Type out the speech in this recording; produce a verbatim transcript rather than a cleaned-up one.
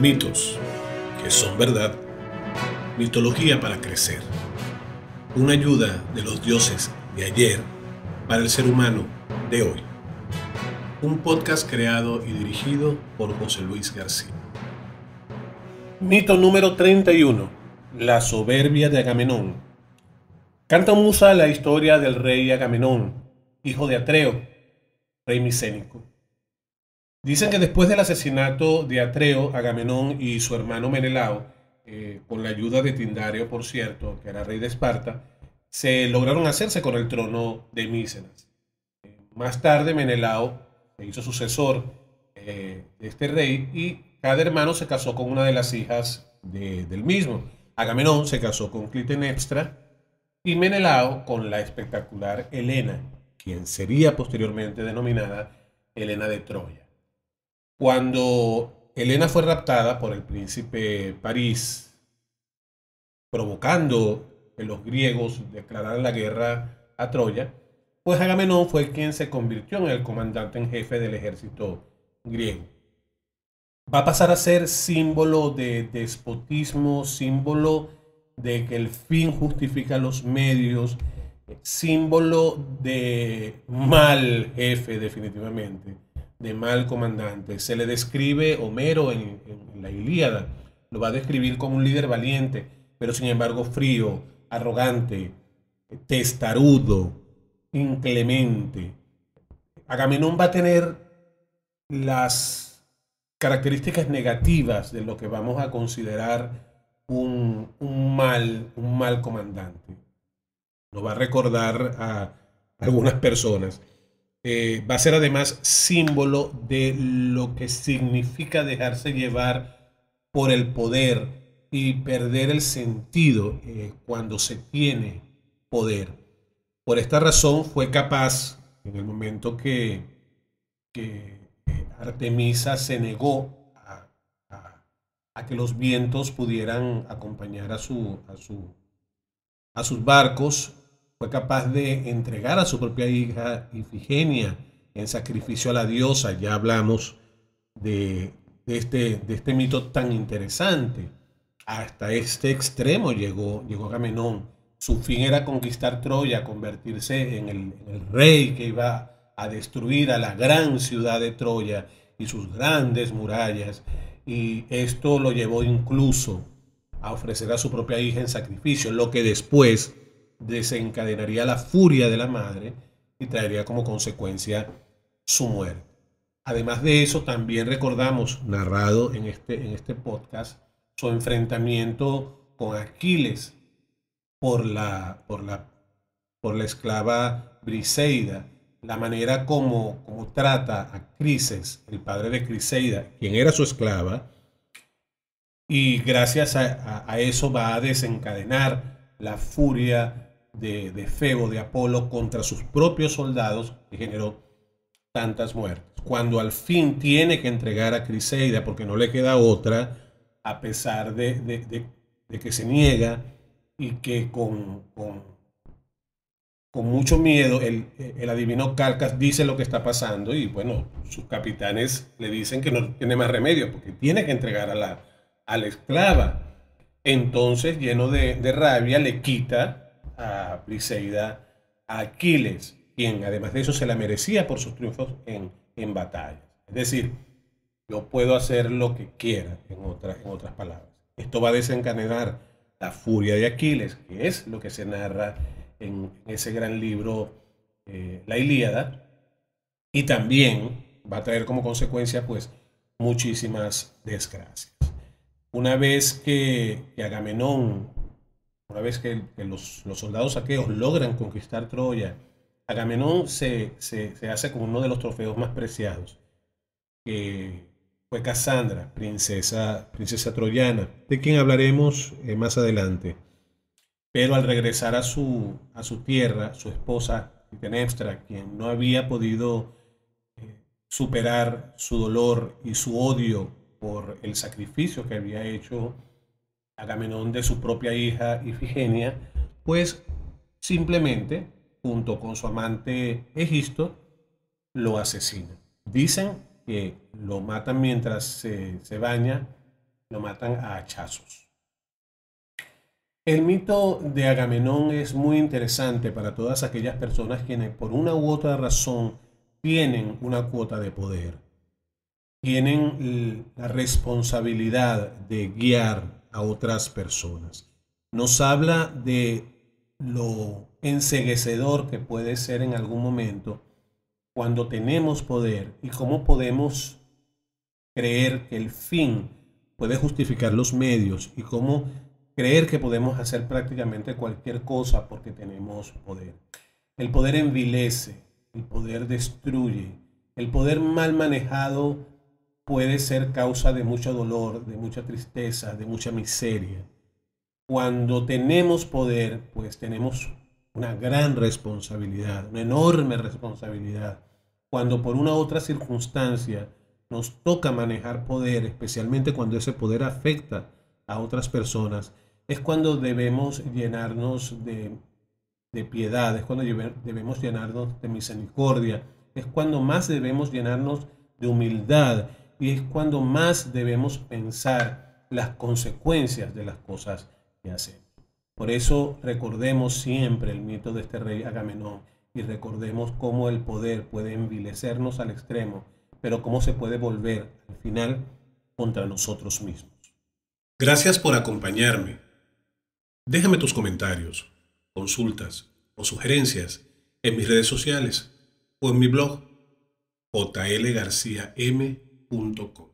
Mitos, que son verdad. Mitología para crecer. Una ayuda de los dioses de ayer para el ser humano de hoy. Un podcast creado y dirigido por José Luis García. Mito número treinta y uno. La soberbia de Agamenón. Canta Musa la historia del rey Agamenón, hijo de Atreo, rey micénico. Dicen que después del asesinato de Atreo, Agamenón y su hermano Menelao, eh, con la ayuda de Tindario, por cierto, que era rey de Esparta, se lograron hacerse con el trono de Micenas. Eh, más tarde Menelao se hizo sucesor eh, de este rey y cada hermano se casó con una de las hijas de, del mismo. Agamenón se casó con Clitemnestra y Menelao con la espectacular Helena, quien sería posteriormente denominada Helena de Troya. Cuando Helena fue raptada por el príncipe París, provocando que los griegos declararan la guerra a Troya, pues Agamenón fue quien se convirtió en el comandante en jefe del ejército griego. Va a pasar a ser símbolo de despotismo, símbolo de que el fin justifica los medios, símbolo de mal jefe definitivamente. De mal comandante. Se le describe Homero en, en la Ilíada, lo va a describir como un líder valiente, pero sin embargo frío, arrogante, testarudo, inclemente. Agamenón va a tener las características negativas de lo que vamos a considerar un, un, mal, un mal comandante. Nos va a recordar a algunas personas. Eh, va a ser además símbolo de lo que significa dejarse llevar por el poder y perder el sentido eh, cuando se tiene poder. Por esta razón fue capaz, en el momento que, que Artemisa se negó a, a, a que los vientos pudieran acompañar a, su, a, su, a sus barcos, fue capaz de entregar a su propia hija Ifigenia en sacrificio a la diosa. Ya hablamos de, de, este, de este mito tan interesante. Hasta este extremo llegó, llegó Agamenón. Su fin era conquistar Troya, convertirse en el, en el rey que iba a destruir a la gran ciudad de Troya y sus grandes murallas. Y esto lo llevó incluso a ofrecer a su propia hija en sacrificio, lo que después desencadenaría la furia de la madre y traería como consecuencia su muerte. Además de eso, también recordamos, narrado en este, en este podcast, su enfrentamiento con Aquiles por la, por la, por la esclava Briseida, la manera como, como trata a Crises, el padre de Criseida, quien era su esclava, y gracias a, a, a eso va a desencadenar la furia de, de Febo, de Apolo, contra sus propios soldados, que generó tantas muertes. Cuando al fin tiene que entregar a Criseida, porque no le queda otra, a pesar de, de, de, de que se niega y que con, con, con mucho miedo el, el adivino Calcas dice lo que está pasando y bueno, sus capitanes le dicen que no tiene más remedio, porque tiene que entregar a la, a la esclava. Entonces, lleno de, de rabia, le quita a Briseida a Aquiles, quien además de eso se la merecía por sus triunfos en, en batalla. Es decir, yo puedo hacer lo que quiera, en otras, en otras palabras. Esto va a desencadenar la furia de Aquiles, que es lo que se narra en ese gran libro, eh, La Ilíada, y también va a traer como consecuencia, pues, muchísimas desgracias. Una vez que, que Agamenón, una vez que, que los, los soldados aqueos logran conquistar Troya, Agamenón se, se, se hace con uno de los trofeos más preciados, que fue Casandra, princesa, princesa troyana, de quien hablaremos eh, más adelante. Pero al regresar a su, a su tierra, su esposa, Clitemnestra, quien no había podido eh, superar su dolor y su odio por el sacrificio que había hecho Agamenón de su propia hija Ifigenia, pues simplemente, junto con su amante Egisto, lo asesina. Dicen que lo matan mientras se, se baña lo matan a hachazos. El mito de Agamenón es muy interesante para todas aquellas personas quienes por una u otra razón tienen una cuota de poder, tienen la responsabilidad de guiar a otras personas. Nos habla de lo enceguecedor que puede ser en algún momento cuando tenemos poder y cómo podemos creer que el fin puede justificar los medios y cómo creer que podemos hacer prácticamente cualquier cosa porque tenemos poder. El poder envilece, el poder destruye, el poder mal manejado puede ser causa de mucho dolor, de mucha tristeza, de mucha miseria. Cuando tenemos poder, pues tenemos una gran responsabilidad, una enorme responsabilidad. Cuando por una u otra circunstancia nos toca manejar poder, especialmente cuando ese poder afecta a otras personas, es cuando debemos llenarnos de, de piedad, es cuando debemos llenarnos de misericordia, es cuando más debemos llenarnos de humildad y es cuando más debemos pensar las consecuencias de las cosas que hacemos. Por eso recordemos siempre el mito de este rey Agamenón y recordemos cómo el poder puede envilecernos al extremo, pero cómo se puede volver al final contra nosotros mismos. Gracias por acompañarme. Déjame tus comentarios, consultas o sugerencias en mis redes sociales o en mi blog jlgarciam punto com.